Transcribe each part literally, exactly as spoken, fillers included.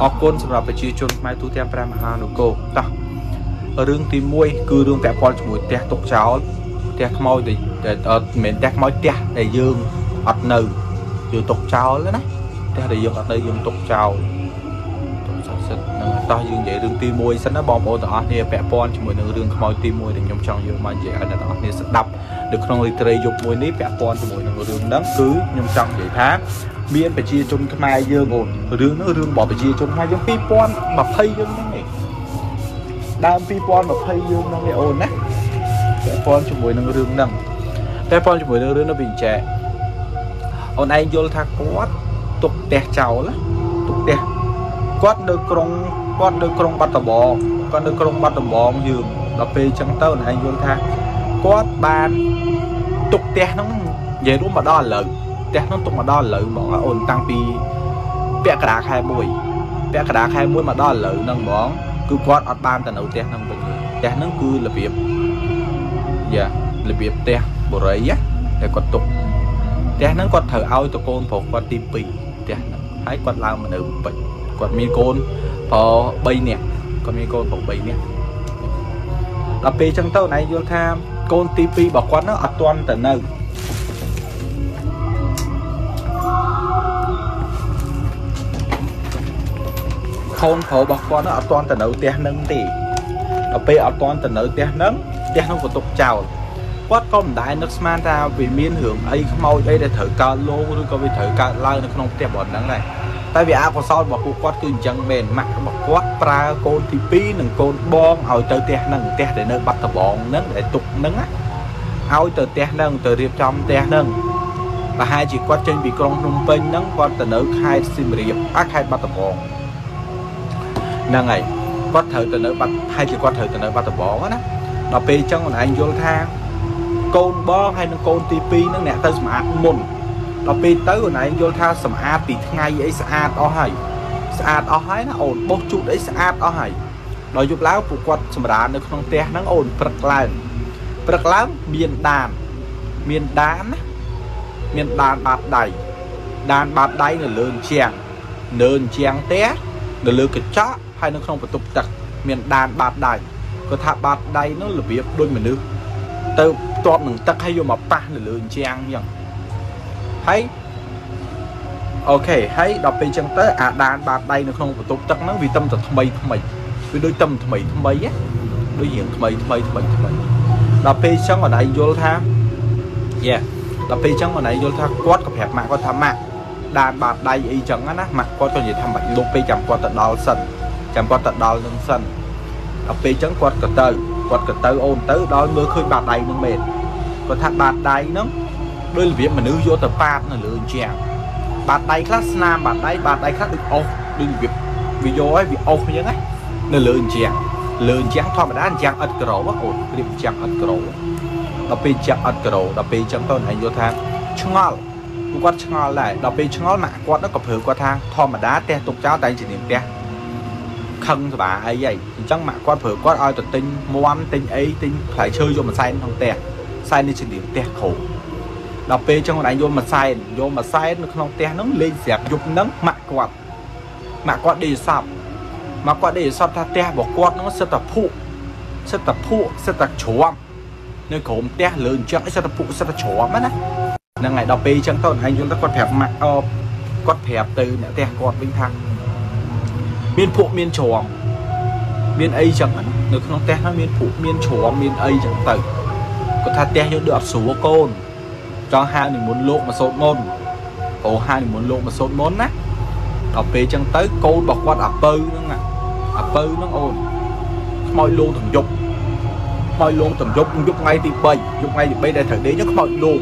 Ở con sầm rạp chỉ chôn mai tu theo pram hà nô cô ta ở đường tìm muối cứ đường vẽ con mùi tẹt tóc cháo tẹt môi thì ở miền tẹt môi tẹt để dương ạt nở dương tóc cháo đấy đấy tẹt để dương ạt nở dương tóc cháo ta dương vậy đường tìm muối sẵn nó bom bột đó thì vẽ con mùi nửa đường môi tìm muối thì nhom trong dương mà vậy là đó thì sẽ đập được không thì trời dục muối nếp vẽ con mùi nửa đường đắng cứ nhom trong vậy tháp miền phải chia chung mai dương ổn rương nó rương bỏ phải chia chung mai giống pipon mà thay dương này đam pipon mà thay dương nó này ổn đấy pipon cho mùi nó rương nằng pipon cho mùi nó rương nó bình trẻ ổn anh vô thang quát tục đẹp cháu lắm tục đẹp quát được con quát được con bắt tờ bò quát được con bắt tờ bò dương là phê trắng tơ này anh vô thang quát bàn tục đẹp nó về đúng mà đó là đẹp nó tụng mà đo lợi bọn là ồn tăng pi vẽ cả đá khai mũi vẽ cả đá khai mũi mà đo lợi nâng bọn cứ quát ở ban tần đầu đẹp nâng bình đẹp nó cứ là việc dạ là việc đẹp bộ rễ á để quật tục đẹp nó quật thở ao tụi con phục quật tim pi đẹp hãy quật làm mình ở bệnh quật mi côn phò bay nè còn mi côn phục bay nè là pi trong tàu này vô tham côn tim pi bỏ quát nó ở toàn tần nơi không thổ bọc con nó ở toàn tận đầu tiên nâng thì ở bây ở toàn tận đầu tiên nâng tiên không có tục chào quát con đại nước man ra vì miên hưởng ấy mau đây để thử cao lô tôi có bị thử cao lai nó không đẹp bọn nắng này tại vì áo của sau bọc quát cứ chẳng bền mặt bọc quát pra con thì pi nâng con bom ở tới tiên nâng tiên để nơi bắt tập bọn nâng để tục nâng á áo từ tiên nâng từ điệp trong tiên nâng và hai chỉ quát trên bị con rung bên nâng con tận ở khai sim điệp ác hai bắt tập bọn năng này quát thở từ nơi bắt hay chỉ quát thở từ nơi bắt tập bỏ đó là pì trong anh vô thang con bo hay nó con tivi nó nè tới smart môn là pì tới của anh vô thang smart thì ngay ấy smart o hay smart o hay nó ổn bốc trụ đấy smart o hay nói giúp láo phục quát smart nó không té nó ổn bật lại bật lắm miền đàn miền đàn miền đàn bạt đầy đàn bạt đầy là lươn chèn lươn chèn té nó lừa cái chó hay nó không phải tục tật miền đàn bạt đài có thả bạt đài nó là việc đôi mình nữa từ toàn mình tật hay vô mà pa là lừa trang nhở thấy ok thấy đọc bên chân tới à đàn bạt đài nó không phải tục tật nó vì tâm thật mày thằng mày vì đôi tâm thằng mày thằng mày á đối diện thằng mày thằng mày thằng mày thằng mày đọc bên chân ở đây vô tham yeah đọc bên chân ở đây vô tham quát cặp hẹp mạng có tham mạng đàn bạt đầy y chẳng á mặt con cho gì thăm bạch lúc bây chẳng qua tận đo sân chẳng qua tận đo lưng sân đọc phê chẳng quật cờ tờ quật cờ tờ ôn tới đó mưa khơi bạt đầy nó mệt có thằng bạt đầy nó đôi là việc mà nữ vô tờ pa là lươn chèo bạt đầy class nam bạt đầy bạt đầy khác được ô đừng việc video ấy vì ô như thế này là lươn chèo lươn chèo thôi mà đã chèo ẩn cổ bắt ổn điểm chèo ẩn cổ đọc phê chèo ẩn cổ đọc phê chẳng tôi này vô tham chung ngon quát ngó lại đọc bên ngó mạ quát nó có phử qua thang thò mà đá te tục cháo tay chỉ niệm te khăn bà ấy vậy chẳng mạ quát phử quát ai tụt tinh mua ăn tinh ấy tinh phải chơi vô mà sai không te sai nên chỉ niệm te khổ đọc bên trong này vô mà sai vô mà sai nó không te nó lên dẹp dục nắng mạ quát mạ quát đi sập mà quát đi sập ta te bỏ quát nó sẽ tập phụ sẽ tập phụ sẽ tập chó nơi khổ te lớn chắc sẽ tập phụ sẽ tập chó mất đấy năng ngày đọc bì chẳng tồn anh chúng ta quật phép mặt o quật phép từ nãy tè quật bình thăng miền phụ miền chòm miền ấy chẳng ảnh được không tè nó miền phụ miền chòm miền ấy chẳng tử có thà tè như được số côn cho hai mình muốn lộ mà sốt môn ổ hai mình muốn lộ mà sốt môn á đọc bì chẳng tới côn bọc quật ập bơ nó ngà ập bơ nó ồn mọi luôn thầm dục mọi luôn thầm dục dục ngay thì bầy dục ngay thì bầy để thử đấy nhớ mọi luôn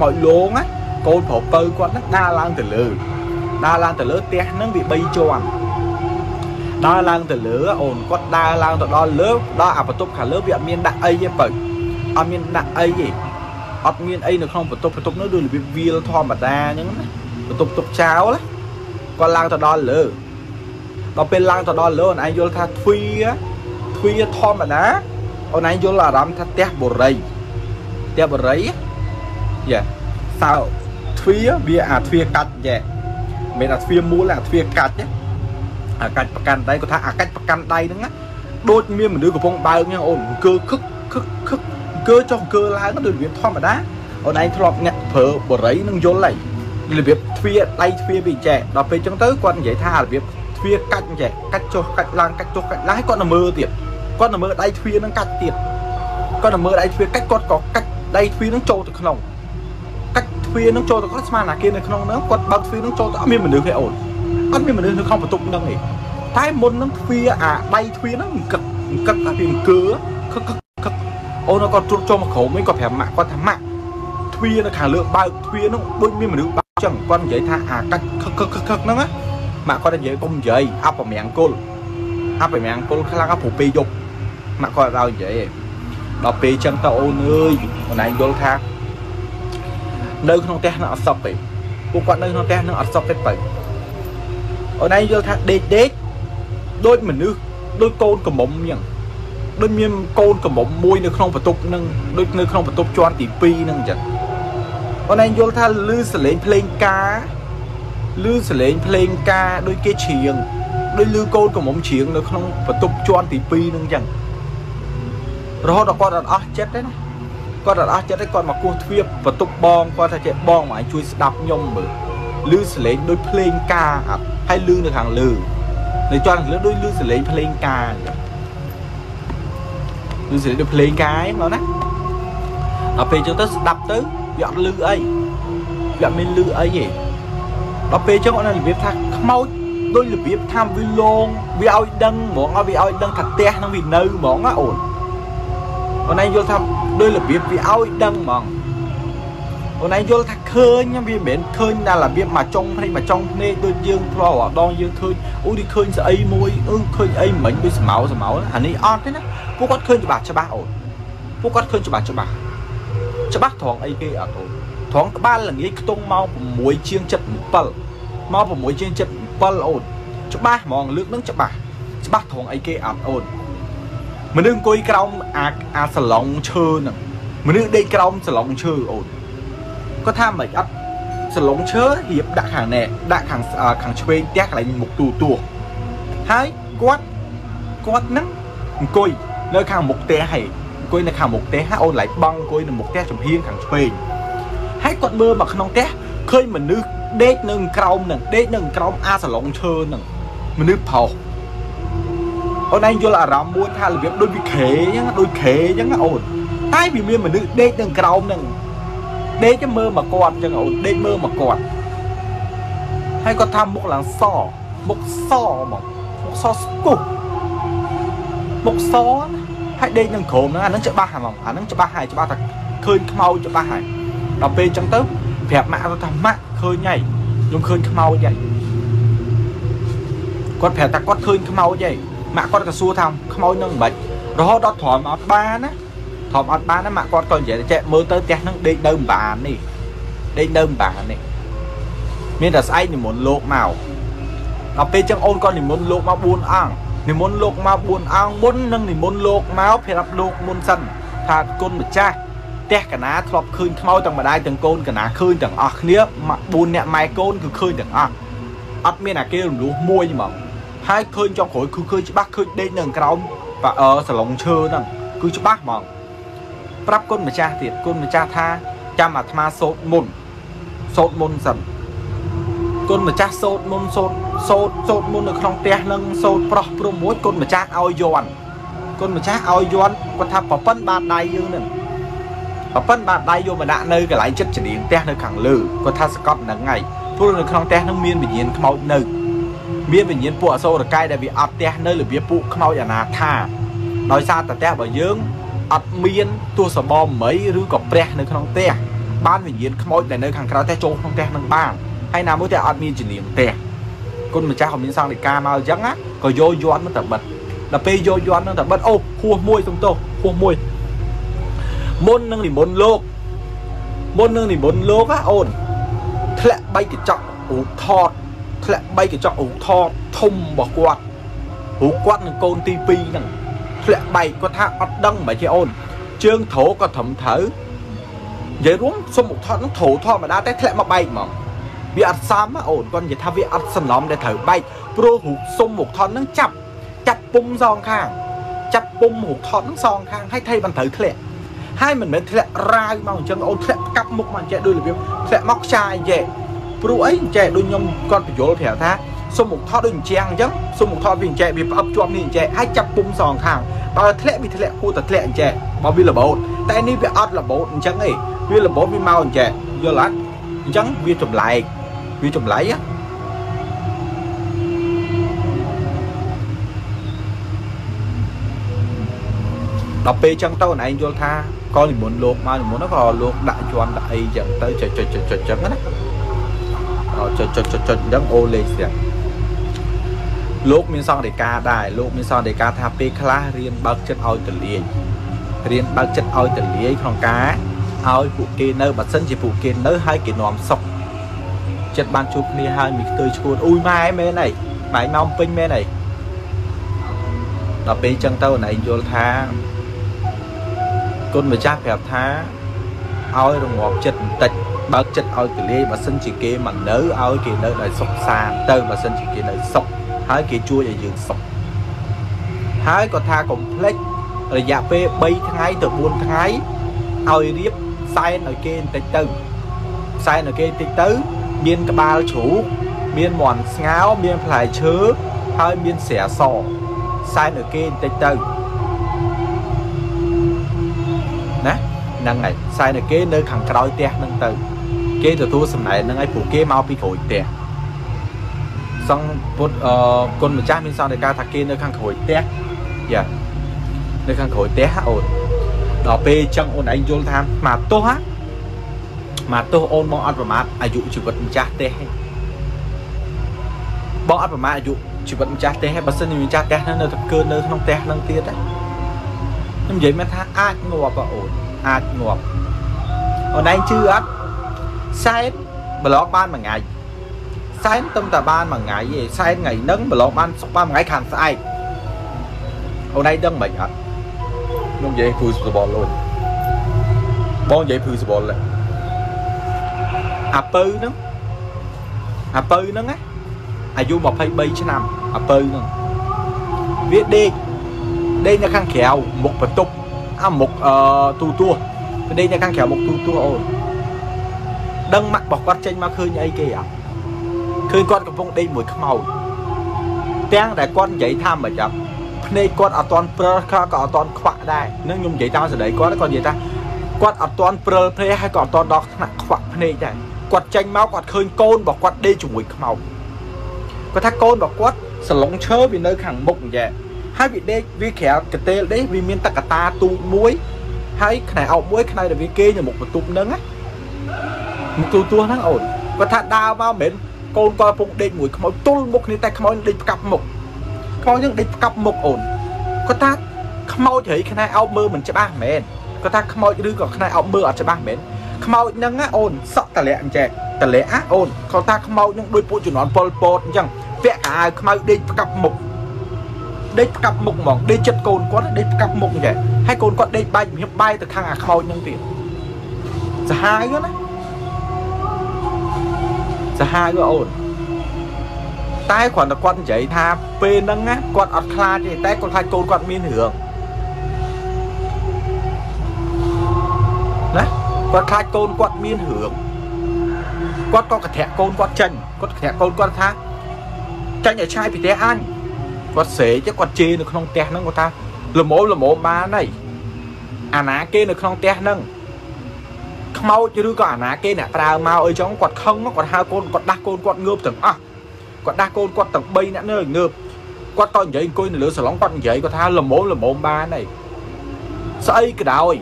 mọi luôn á côn phổ bơi quát nó đa lan từ lửa đa lan từ lửa té nó bị bay tròn đa lan từ lửa ồn quát đa lan từ đó lửa đó à phải tốt cả lửa bị miền đại ấy vậy phải ở miền đại ấy gì ở miền ấy được không phải tốt phải tốt nó đưa là bị viêu thò mà đa những cái tục tục cháo đấy con lan từ đó lửa đó bên lan từ đó lửa anh vô là thui á thui thò mà đá còn anh vô là làm thắt té bồ rây té bồ rây dạ sao thuyết bia à thuyết cắt dạ mình là thuyết mũ là thuyết cắt nhé à cách bạc căn đây có thà à cách bạc căn đây nữa á đôi miếng mình đưa của phong bao nha ổn cơ khức khức khức cơ cho cơ lái nó được việc thon mà đá ở đây thọ nhặt phở bờ rẫy nâng vô lại là việc phía tay phía bị trẻ đọc về chân tới quan dễ tha là việc phía cách trẻ cách cho cách lang cách cho cách lái con là mơ tiệt con là mơ đây phía nó cách tiệt con là mơ đây phía cách con có cách đây phía nó trâu từ lòng cách phía nó trâu từ các màn là kia này không nó quật bạc phía nó trâu tao miếng mình được hệ ổn ăn miếng mình được không phải tục đâu này thái môn nó phía à đây phía nó cực cực là tiền cứ cực cực ô nó còn cho một khẩu mới có phải mạng con thằng mạng thuê nó khả lượng bao thuê nó đôi miếng mà đứng bao chẳng con dễ tha à cách khắc khắc khắc khắc nó á mà con dễ công dễ áp vào miệng cô áp vào miệng cô khả năng áp phù dục mà con rau dễ đọc bì chân tao ơi còn này vô tha nơi không té nó sập vậy cô con nơi không té nó sập cái vậy ở đây vô tha đê đê đôi mình nước đôi côn cầm bóng nhỉ đôi miếng côn cầm bóng môi nó không phải tục nâng đôi nơi không phải tục cho ăn tí pi nâng chẳng con anh vô tha lư sẽ lên playing ca lư sẽ lên playing ca đôi kia chiêng đôi lư côn cầm bóng chiêng nó không phải tục cho ăn tí pi nâng chẳng rồi đó con đàn áo chết đấy này con đàn áo chết đấy con mà cô thuyết và tục bom con thay chạy bom mà anh chui đạp nhông mở lư sẽ lên đôi playing ca à, hay lư được hàng lư để cho thằng lứa đôi lư sẽ lên playing ca lư sẽ được playing ca ấy mà nè ở phía chúng ta đập tới dọn lư ấy dọn bên lư ấy gì đó phía cho bọn này biết thằng mau đôi là biết tham vi lon vi ao đăng món ao vi ao đăng thật te nó vì nơi món nó ổn hôm nay vô thăm đôi là biết vì ao đăng mòn hôm nay vô thắc khơi nha vì biển khơi là là biết mà trong hay mà trong nên đôi dương thua đo dương khơi u đi khơi sẽ ấy môi ư khơi ấy mình với máu rồi máu hẳn đi on thế đó cô con khơi cho bà cho bà ổn cô con khơi cho bà cho bà cho bác thoáng ấy kia ở ổn thoáng ba là nghĩ tung mau của muối chiên chật bẩn mau của muối chiên chật bẩn ổn cho ba mòn nước nước cho bà cho bác thoáng ấy kia ở ổn mình đừng coi còng à à sờ lòng chơ nè mình đừng đây còng sờ lòng chơ ổn có tham mày ấp sờ lòng chơ hiệp đặt hàng nè đặt hàng à, hàng chơi tét lại một tù tù hai quát quát nắng coi nơi hàng một té hay coi nơi hàng một té ha ôn lại băng coi là một té trong hiên hàng chơi hai con mưa mà không té khơi mình nước đế nâng còng nè đế nâng còng à sờ lòng chơ nè mình nước phào ở đây vô là rắm mua tha là việc đôi bị khế nhá đôi khế nhá ổn ai vì miên mà nữ đê đừng cầu nè đê cái mơ mà còn chẳng ổn đê mơ mà còn hay có tham một làng sò một sò mà một sò cục một sò hay đê đừng khổ nó ăn nó chợ ba hàng lòng ăn nó chợ ba hai chợ ba thật khơi mau chợ ba hai đọc về trong tớp phẹp mạ nó thầm mạ khơi nhảy nhưng khơi mau vậy con phẹp ta con khơi mau vậy mà con cả xua thằng không ôi nâng bệnh đó đó thòm ọt ba nó thòm ọt ba nó mà con còn dễ chạy mơ tới tét nó đi đơn bà này đi đơn bà này miền đất anh thì muốn lột màu đọc về trong ôn con thì muốn lột màu buồn ăn thì muốn lột màu buồn ăn muốn nâng thì muốn lột máu phải đập lột muốn sân thà con một trai tét cả ná thọp khơi không ôi tầng bà đai tầng con cả ná khơi tầng ọt nếp mà buồn nẹ mai con cứ khơi tầng ọt ọt miền là kêu lúa mua gì mà hai khơi trong khối cứ khơi cho bác khơi đến nền cầu và ở sờ lòng chơ nè cứ cho bác mòn prap con mà cha thiệt con mà cha tha cha mà tham sốt môn sốt môn sần con mà cha sốt môn sốt sốt sốt môn được không te nâng sốt pro pro muối con mà cha ao giòn con mà cha ao giòn con tham vào phân ba đai dương nè vào phân ba đai vô mà đã nơi cái lái chất chỉ điện te nơi khẳng lử con tham scott nắng ngày thôi được không te nâng miên bị nhiên không nơi biết về nhiên bộ sâu là cay đại vì ọt té nơi là biết phụ không giờ là tha nói xa ta té bởi dưỡng ọt miên tua sờ bom mấy rứa cọp tre nơi không té ban về nhiên không để nơi hàng kéo té trốn không té nâng ban hay nào mới té ọt miên chỉ niệm té con mình cha không miên sang để ca mau dắng á còn vô vô ăn nó tập bật là pe vô vô ăn nó tập bật ô khua môi trong tô khua môi môn nâng thì môn lô môn nâng thì môn lô á ồn lẹ bay thì trọng ủ thọt lại bay cái cho ủ tho thông bỏ quạt ủ quạt con côn tivi nè lại bay có thang ọt đăng mà chơi ôn chương thổ có thẩm thở vậy đúng số một thọ nó thổ thọ mà đã té lại mà bay mà vì ắt xám ổn con gì tha vì ắt sân lóm để thở bay pro hụt xôm một thon nắng chập chặt bung giòn khang chặt bung hụt thon nắng giòn khang hay thay bằng thở thẹn hai mình mới thẹn ra mong chân ổn thẹn cặp mục màn che đôi là việc thẹn móc chai che pro ấy che đôi nhom con phải vô thẹn tha xôm một thon đôi chàng chứ xôm một thon vì che bị ấp chuông thì che hay chặt bung giòn khang tao thẹn bị thẹn cô tao thẹn che bao biết là bột tại ní bị ắt là bột chẳng ấy biết là bột bị mau che do lát chẳng vi trùm lại vi trùm lại á đọc bê chân tao này anh vô tha coi thì muốn luộc mà muốn nó vào luộc đại cho ăn đại dẫn tới trời trời trời trời trời trời trời trời trời trời đấm ô lê xẹt luộc miếng son để ca đài luộc miếng son để ca tha bê khla riêng bật chân oi từ liền riêng bật chân oi từ liền không cá áo phụ kia nơi bật sân chỉ phụ kia nơi hai cái nón sọc chật bàn chụp đi hai mình tươi chuồn ui mai mẹ này mày mong pin mẹ này đọc bên chân tao này vô tha con mà cha phép tha áo đồng ngọt chật tịch bớt chật áo từ ly bật sân chỉ kia mà nớ áo kia nơi này sọc sàn tơ bật sân chỉ kia nơi sọc hai cái chua để dừng sọc hai còn tha còn flex rồi dạ phê bay thái từ buôn thái áo riếp sai nơi kia tịch tứ sai nơi kia tịch tứ miên cái ba chú miên mòn ngáo miên phải chớ hơi miên xẻ sọ sai nơi kia tịch tứ nè năng này sai nơi kia nơi khẳng còi tè năng từ kia từ thu sầm này năng ấy phụ kia mau bị khổi tè xong bút con một trăm miên sau này ca thạc kia nơi khẳng khổi tè dạ nơi khẳng khổi tè ổn đỏ bê chân ổn anh vô tham mà tô hát mà tôi ôn bóng ăn và mát ai dụ chỉ vật cha tê bóng ăn và mát ai dụ chỉ vật cha tê hay bật sân mình cha tê nó thật cơ nó không tê năng tiết đấy nhưng vậy mà tha ai ngọt và ổn ai ngọt ở đây chưa ăn sai blog ban mà ngày sai tâm tà ban mà ngày gì sai ngày nâng blog ban sắp ban ngày khàn sai ở đây đang bệnh ạ nhưng vậy phù sự bỏ luôn bóng vậy phù sự bỏ lại Apple nó Apple nó á ai du một hay bay chứ nằm Apple nó viết đi đây là khăn kẹo một vật tục à một uh, tu tua đây là khăn kẹo một tu tua ồn đăng mặt bọc quạt tranh mà khơi nhảy kìa khơi con cầm vung đây mùi khăm màu tiếng đại con dậy tham mà chậm nay con ở toàn pro có ở toàn quạ đây nó nhung dậy tao rồi đấy con còn gì ta quạt ở toàn pro play hay còn toàn đó nặng quạ này này quạt tranh máu quạt khơi côn bỏ quạt đi chủ mùi màu có thác côn bỏ quạt sờ lóng chớ vì nơi khẳng mục vậy hai vị đê vi khéo cái tê đấy vì miên tắc cả ta tu muối hai cái này ốc muối cái này là vì kê như một vật tụm nâng á một tu tua nó ổn có thác đa bao mến côn coi phục đê mùi màu tung mục này tay màu đi cặp mục có những đi cặp mục ổn có thác màu thấy cái này ốc mơ mình sẽ ba mền có thác màu đưa còn cái này ốc mơ ở sẽ ba mền màu nâng á ồn sợ tà lẹ anh trẻ tà lẹ á ồn còn ta không mau những đôi bộ chủ nón Pol Pot chẳng vẽ cả ai không mau đi cặp mục đi cặp mục mỏng đi chất cồn quá đi cặp mục vậy hay cồn con đi bay mình bay từ thang à khâu nhân tiền giờ hai nữa đấy giờ hai nữa ồn tai khoản là con chảy tha p nâng á con ọt kha thì tai con hai cồn con miên hưởng đấy quạt khai côn quạt miên hưởng quạt có cả thẻ côn quạt chanh quạt thẻ côn quạt thang chanh ở chai bị té ăn quạt xế chứ quạt chê được không té nâng của ta lùm mố lùm mố má này à ná kê được không té nâng không mau chứ đứa có à ná kê nè ta mau ơi chóng quạt không nó quạt hai côn quạt đa côn quạt ngược tầng à quạt đa côn quạt tầng bay nãy nơi ngược quạt con giấy côi lửa sờ lóng quạt giấy của ta lùm mố lùm mố má này xây cái đào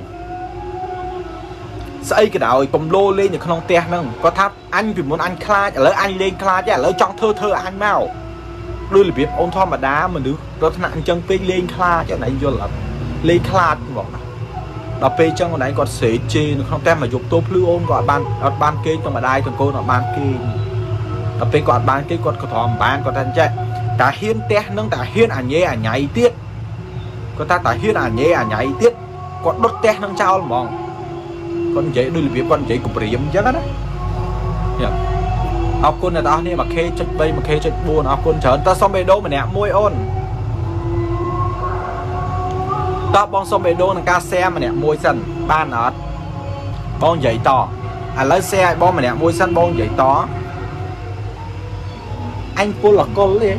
xây cái đảo bồng lô lên được không te nâng có tháp anh vì muốn anh kha lỡ anh lên kha chứ lỡ trong thơ thơ anh mau đôi là việc ôn thom mà đá mà đứa đó thằng anh chân pin lên kha chứ này vô là lên kha bọn này đập pin chân còn này còn xế chê được không tem mà dục tốp lưu ôn gọi ban ở ban kia trong mà đai thằng cô nó ban kia đập pin còn ban kia còn có thòm ban còn anh chạy ta hiên te nâng ta hiên à nhé à nhảy tiết có ta ta hiên à nhé à nhảy tiết còn đốt te nâng trao mòn con dễ đôi việc con dễ cục riêng chứ đó, yeah. học con là tao đi mà khê chất bay mà khê chất buồn học con chở ta xong bê đô mà nè môi ôn ta bong xong bê đô là ca xe mà nè môi sần ban ở bong dậy to à lấy xe bong mà nè môi sân bong dậy to anh cô là con đi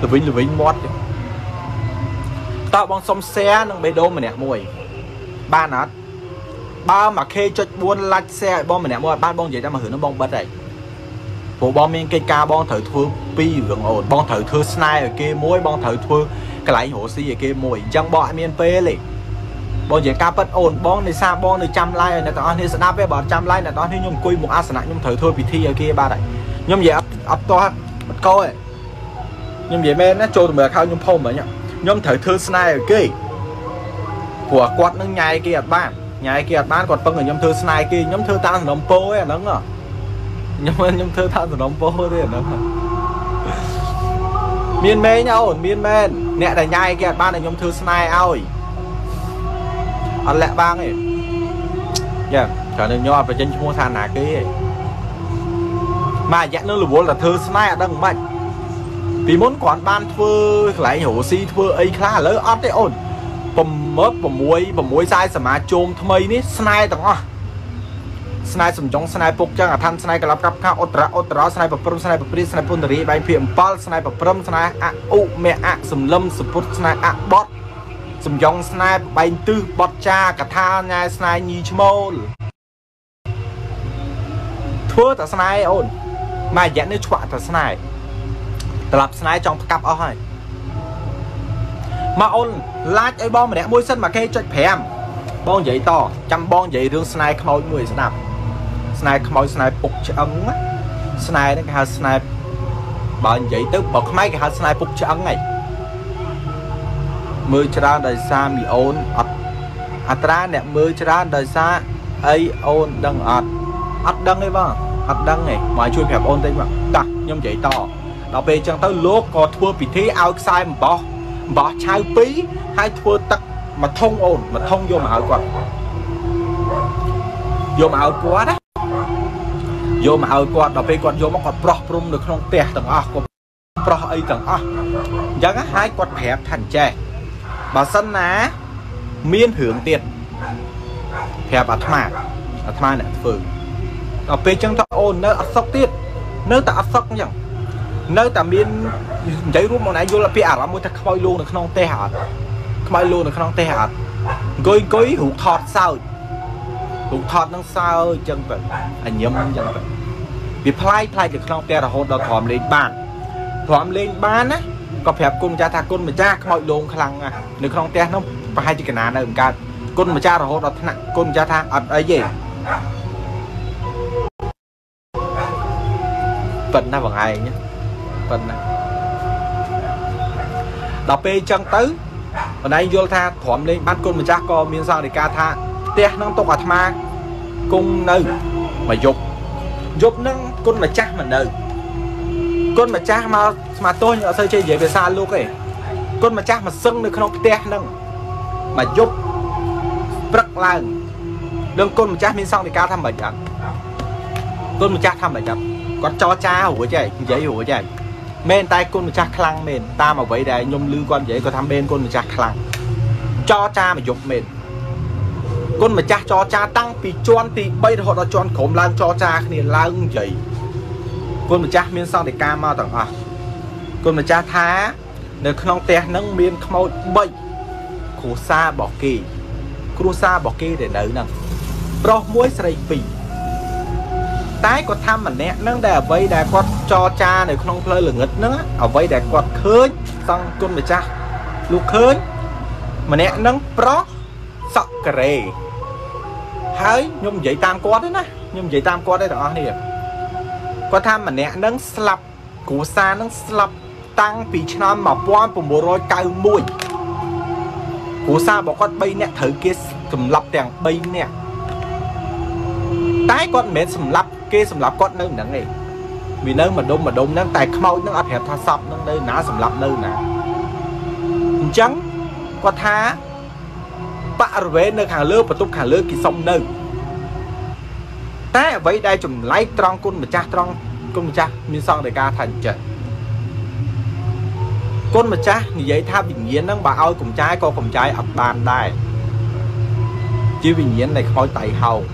từ vĩnh từ vĩnh mót ta bong xong xe nâng bê đô mà nè môi ban ở ba mà khê cho buôn lạch xe bom mình nè mua ba bom vậy ra mà hưởng nó bom bật này bộ bom miên cây ca bom thử thưa pi gần ổn bom thử thưa snai ở kia mối bom thử thưa cái lại hổ si ở kia mồi chẳng bọ miên pê lì bom vậy ca bật ổn bom này xa bom này trăm like này tao thì snap với bọn trăm like này tao thì nhung quy một asa nhung thử thưa bị thi ở kia ba này nhung vậy ấp ấp to bật coi nhung vậy men nó trôi mà khao nhung phong mà nhá nhung thử thưa snai ở kia của quạt nó nhai kia ba nhà kia bán còn phân ở nhóm thơ snai kia nhóm thơ tan nóng pô ấy nóng à nhóm nhóm thơ tan nóng pô đấy nóng à miên mê nhau miên men nè đại nhai kia ban là nhóm thơ snai ao ăn lẹ bang ấy giờ trở nên nhọt và chân mua sàn nà kia mà dặn nó là vốn là thơ snai ở đằng mạnh vì muốn còn ban thưa lại hổ si thưa ấy khá lớn ót đấy ổn bầm mớp bầm muối bầm muối sai sầm á chôm tham ấy ní snai tằng ó snai sầm trống snai phục trăng à thanh snai cả lấp cắp khao ót ra ót ra snai bập bầm snai bập bì snai phun rì bài phim pal snai bập bầm snai á u mẹ á sầm lâm sầm phút snai á bót sầm trống snai bài tư bót cha cả tha nhai snai nhì chmô thưa tờ snai ôn mà dẹn nó chọa tờ snai tờ lấp snai trong cặp ó hay mà ôn lát ấy bom mà nè môi sân mà kê cho phèm bom vậy to chăm bom vậy đường snai khói mười snap snai khói snai phục cho ấn snai nó cái hạt snai bọn vậy tức bọc máy cái hạt snai phục cho ấn này mười ra đời xa mì ôn ọt ọt ra nè mười ra đời xa ấy ôn đăng ọt ọt đăng ấy vâng ọt đăng này mà chui phèm ôn tên bằng tạc nhóm vậy to đó về chẳng tới lúc có thua vị thế ao sai mà bỏ bỏ chai phí hay thua tắc mà thông ổn mà thông vô mà áo quạt vô mà áo quạt đấy vô mà áo quạt đó phê quạt vô mà quạt pro prum được không tè tầng ó quạt pro ấy tầng ó chẳng á hai quạt hẹp thành trẻ bà sân á miên hưởng tiền hẹp bà thma bà thma nè phừ đó phê chẳng ta ổn nó áp sốc tiết nó ta áp sốc nhở nơi tạm biến giấy rút món này vô là pia lắm môi thật khói luôn là không tê hạt khói luôn là không tê hạt gối gối hụt thọt sao hụt thọt nó sao chân vậy anh nhớ anh chân vậy vì play play được không tê là hôn đào thòm lên bàn thòm lên bàn á có phép cung cha thà côn mà cha khói luôn khăng à nếu không tê nó phải chỉ cái nà này cả côn mà cha là hôn đào thằng côn cha thà ở ấy gì vẫn là bằng ai nhé phần này đọc p chân tứ ở đây vô tha thỏm lên bắt con mình chắc có miếng sao để ca tha tè nó to cả ma cung nơi mà dục dục nâng con mà chắc mình nơi con mà chắc mà mà tôi nhớ xây chơi dễ về xa luôn kì con mà chắc mà sưng được không tè nâng mà dục rất là đừng con mà chắc miếng xong thì ca thăm bệnh chẳng con mà chắc thăm bệnh chẳng còn cho cha hủa chạy dễ hủa chạy men tay con mà cha khăng men ta mà vậy đây nhung lư con dễ có tham bên con mà cha khăng cho cha mà dục men con mà cha cho cha tăng vì chọn thì bây họ đã chọn khổng lan cho cha liền lang vậy con mà cha miên xong thì ca mau tặng à con mà cha thá để không tè nâng miên khâu bệnh khổ xa bỏ kỳ khổ xa bỏ kỳ để đỡ nè pro muối sợi phì tái có thăm mà nè nâng để ở vây đài quạt cho cha này không lơi lửng ngực nữa ở vây đài quạt khơi xong con mà cha lúc khơi mà nè nâng pro sọc cà rề hỡi nhung dậy tam quạt đấy nè nhung dậy tam quạt đấy đó nè có thăm mà nè nâng slap cú xa nâng slap tăng vì cho mà quan cùng bộ rồi cay mùi cú xa bỏ quạt bay nè thử kia cầm lọc đèn bay nè tái con mẹ sầm lấp kia sầm lấp con nơi nắng này vì nơi mà đông mà đông nắng tài khâu nắng áp hẹp tha sập nắng nơi ná sầm lấp nơi nè trắng có thá bạ về nơi hàng lứa và túc hàng lứa kỳ sông nơi Tại vậy đây chùm lấy trong con mà cha trong con cha mình xong để ca thành trận con mà cha như vậy tha bình nhiên đang bà ơi cùng trái con cùng trái ập bàn đây chứ bình nhiên này khỏi tẩy hầu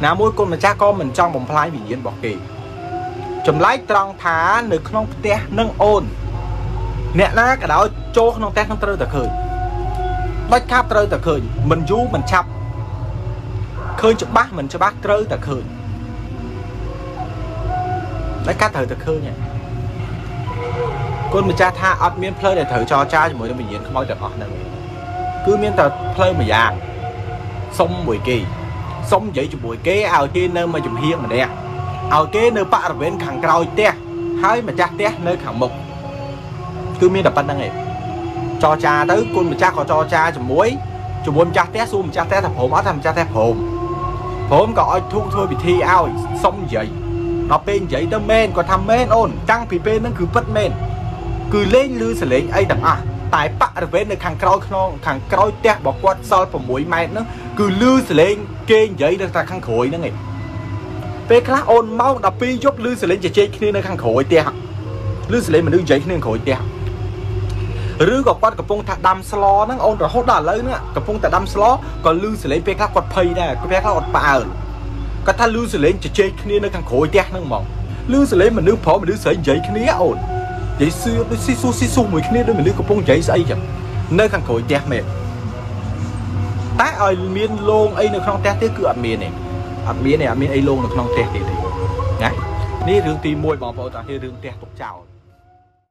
nào mỗi con mà cha con mình trong vòng phái bình nhiên bỏ kỳ chùm lấy trong thả nực không té nâng ôn nè lá cái đó cho không té không trơ tờ khơi bách tháp trơ tờ khơi mình du mình chập khơi cho bác mình cho bác trơ tờ khơi lấy cá thử tờ khơi nha con mình cha tha ọt miên plei để thử cho cha cho mỗi mình diễn không bao giờ ọt đâu cứ miên tờ plei mà già xong buổi kỳ xong vậy cho buổi kế ao kia nơi mà chùm hiên mà đe ao kia nơi bạ ở bên khẳng cào te hái mà cha te nơi khẳng mục cứ miên đập bàn đang nghe cho cha tới con mình cha có cho cha chùm muối chùm muối cha te xuống cha te thập hồn ót thầm cha te hồn hồn gọi thu thôi bị thi ao xong vậy nó bên vậy tơ men có thầm men ôn trăng thì bên nó cứ bất men cứ lên lư sẽ lên ấy đằng à tại bạ ở bên nơi khẳng cào non khẳng cào te bỏ quạt sol vào muối mai nữa cứ lư sẽ lên kê vậy được ta khăng khổi nó nghe về khá ôn mau đập pi giúp lư sẽ lên chè chê khi nơi khăng khổi te lư sẽ lên mình đứng dậy khi nơi khổi te ឬក៏គាត់កំពុងថាដាំស្លហ្នឹងអូនរហូតដល់ឥឡូវហ្នឹងកំពុងតែដាំស្លក៏លឺសលេងជជែកគ្នានៅខាងក្រោយផ្ទះហ្នឹងហ្មងលឺសលេងមនុស្សប្រមមនុស្សស្រីនិយាយគ្នាអូននិយាយស៊ឺស៊ូស៊ីស៊ូមួយគ្នាដូចមនុស្សកំពុងនិយាយស្អីចឹងនៅខាងក្រោយផ្ទះមែនតែឲ្យមានលងអីនៅក្នុងផ្ទះទេគឺអត់មានទេអត់មានអីលងនៅក្នុងផ្ទះទេទេណានេះរឿងទីមួយបងប្អូនតានេះរឿងផ្ទះទុកចោល